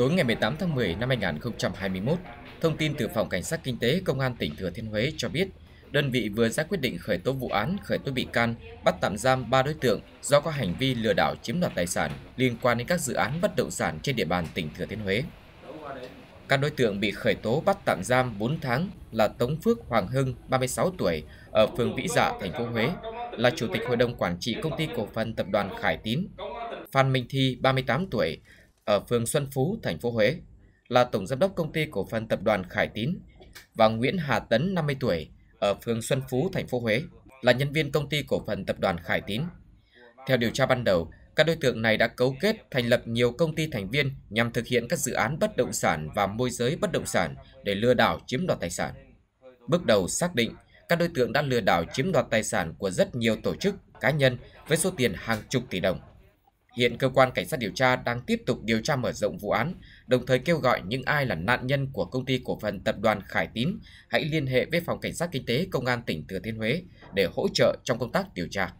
Tối ngày 18 tháng 10 năm 2021, thông tin từ Phòng Cảnh sát Kinh tế Công an tỉnh Thừa Thiên Huế cho biết, đơn vị vừa ra quyết định khởi tố vụ án, khởi tố bị can, bắt tạm giam 3 đối tượng do có hành vi lừa đảo chiếm đoạt tài sản liên quan đến các dự án bất động sản trên địa bàn tỉnh Thừa Thiên Huế. Các đối tượng bị khởi tố bắt tạm giam 4 tháng là Tống Phước Hoàng Hưng, 36 tuổi, ở phường Vĩ Dạ, thành phố Huế, là Chủ tịch Hội đồng Quản trị Công ty Cổ phần Tập đoàn Khải Tín; Phan Minh Thi, 38 tuổi, ở phường Xuân Phú, thành phố Huế, là Tổng Giám đốc Công ty Cổ phần Tập đoàn Khải Tín; và Nguyễn Hà Tấn, 50 tuổi, ở phường Xuân Phú, thành phố Huế, là nhân viên Công ty Cổ phần Tập đoàn Khải Tín. Theo điều tra ban đầu, các đối tượng này đã cấu kết thành lập nhiều công ty thành viên nhằm thực hiện các dự án bất động sản và môi giới bất động sản để lừa đảo chiếm đoạt tài sản. Bước đầu xác định, các đối tượng đã lừa đảo chiếm đoạt tài sản của rất nhiều tổ chức, cá nhân với số tiền hàng chục tỷ đồng. Hiện cơ quan cảnh sát điều tra đang tiếp tục điều tra mở rộng vụ án, đồng thời kêu gọi những ai là nạn nhân của Công ty Cổ phần Tập đoàn Khải Tín hãy liên hệ với Phòng Cảnh sát Kinh tế Công an tỉnh Thừa Thiên Huế để hỗ trợ trong công tác điều tra.